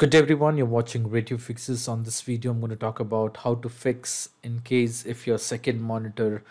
Good day everyone, you're watching Ray Tube Fixes. On this video I'm going to talk about how to fix in case if your second monitor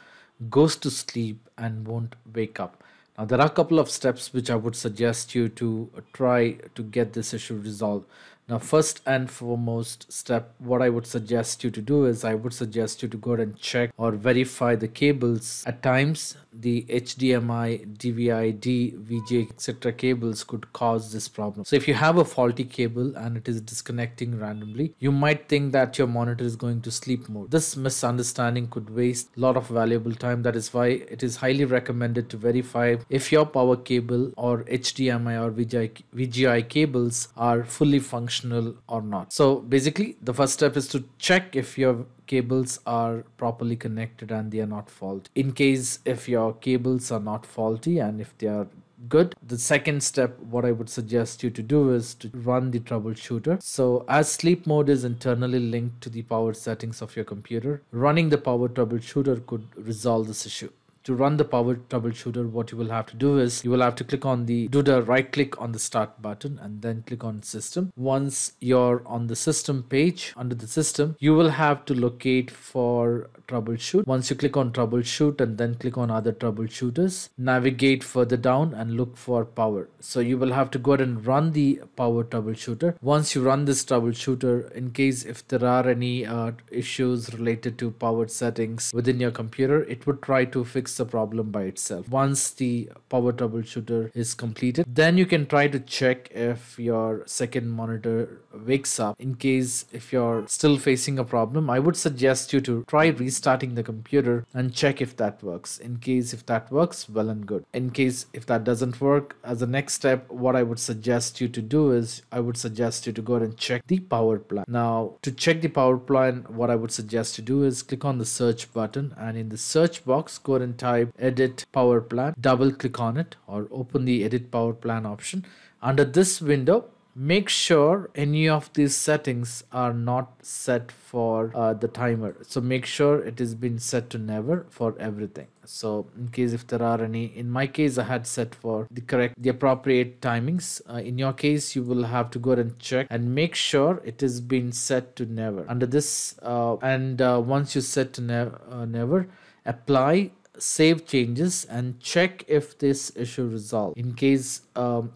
goes to sleep and won't wake up. Now there are a couple of steps which I would suggest you to try to get this issue resolved. Now first and foremost step, what I would suggest you to do is I would suggest you to go ahead and check or verify the cables. At times the HDMI, DVI-D, VGA etc. cables could cause this problem. So if you have a faulty cable and it is disconnecting randomly, you might think that your monitor is going to sleep mode. This misunderstanding could waste a lot of valuable time. That is why it is highly recommended to verify if your power cable or HDMI or VGI cables are fully functional or not. So basically the first step is to check if your cables are properly connected and they are not faulty. In case if your cables are not faulty and if they are good, the second step what I would suggest you to do is to run the troubleshooter. So as sleep mode is internally linked to the power settings of your computer, running the power troubleshooter could resolve this issue. To run the power troubleshooter, what you will have to do is you will have to click on the right click on the start button and then click on system. Once you're on the system page, under the system you will have to locate for troubleshoot. Once you click on troubleshoot and then click on other troubleshooters, navigate further down and look for power. So you will have to go ahead and run the power troubleshooter. Once you run this troubleshooter, in case if there are any issues related to power settings within your computer, it would try to fix the problem by itself. Once the power troubleshooter is completed, then you can try to check if your second monitor wakes up. In case if you're still facing a problem, I would suggest you to try restarting the computer and check if that works. In case if that works, well and good. In case if that doesn't work, as a next step what I would suggest you to do is I would suggest you to go ahead and check the power plan. Now to check the power plan, what I would suggest you do is click on the search button and in the search box go ahead and type edit power plan, double click on it or open the edit power plan option. Under this window, make sure any of these settings are not set for the timer. So make sure it has been set to never for everything. So in case if there are any, in my case I had set for the appropriate timings. In your case you will have to go ahead and check and make sure it has been set to never. Under this once you set to never, apply, save changes and check if this issue resolved. In case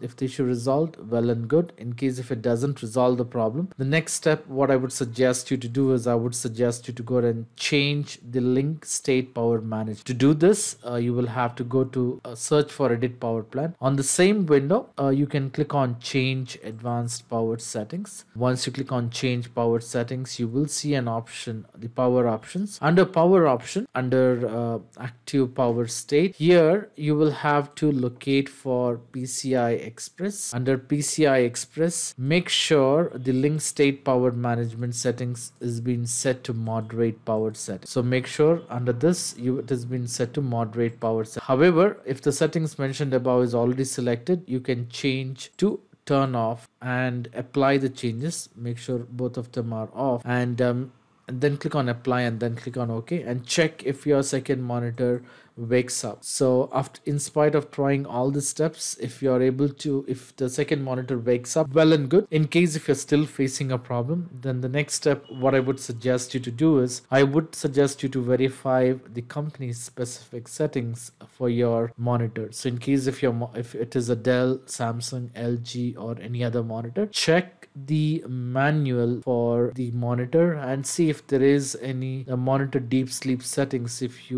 if the issue resolved, well and good. In case if it doesn't resolve the problem, the next step what I would suggest you to do is I would suggest you to go and change the link state power manage. To do this you will have to go to search for edit power plan. On the same window you can click on change advanced power settings. Once you click on change power settings, you will see an option, the power options. Under power option, under active power state, here you will have to locate for PCI Express. Under PCI Express, make sure the link state power management settings is being set to moderate power settings. So make sure under this it has been set to moderate power settings. However, if the settings mentioned above is already selected, you can change to turn off and apply the changes. Make sure both of them are off and then click on apply and then click on OK and check if your second monitor wakes up. So after, in spite of trying all the steps, if the second monitor wakes up, well and good. In case if you're still facing a problem, then the next step what I would suggest you to do is I would suggest you to verify the company specific settings for your monitor. So in case if it is a Dell, Samsung, LG or any other monitor, check the manual for the monitor and see if there is any monitor deep sleep settings if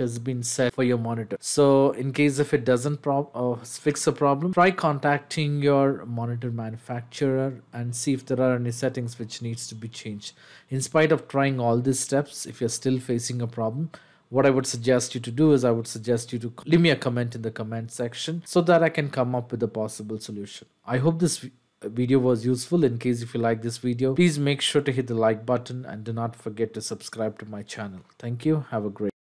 it's been set for your monitor. So in case if it doesn't fix a problem, try contacting your monitor manufacturer and see if there are any settings which needs to be changed. In spite of trying all these steps, if you're still facing a problem, what I would suggest you to do is I would suggest you to leave me a comment in the comment section so that I can come up with a possible solution. I hope this video was useful. In case if you like this video, please make sure to hit the like button and do not forget to subscribe to my channel. Thank you. Have a great